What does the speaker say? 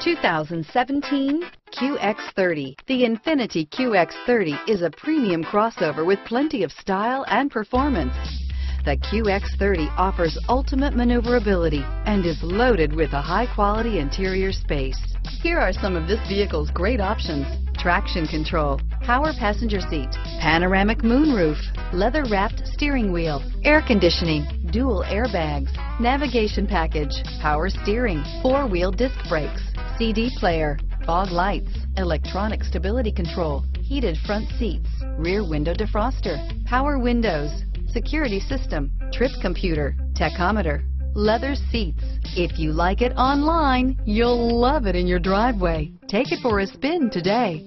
2017 QX30. The Infiniti QX30 is a premium crossover with plenty of style and performance. The QX30 offers ultimate maneuverability and is loaded with a high-quality interior space. Here are some of this vehicle's great options: traction control, power passenger seat, panoramic moonroof, leather-wrapped steering wheel, air conditioning, dual airbags, navigation package, power steering, four-wheel disc brakes, CD player, fog lights, electronic stability control, heated front seats, rear window defroster, power windows, security system, trip computer, tachometer, leather seats. If you like it online, you'll love it in your driveway. Take it for a spin today.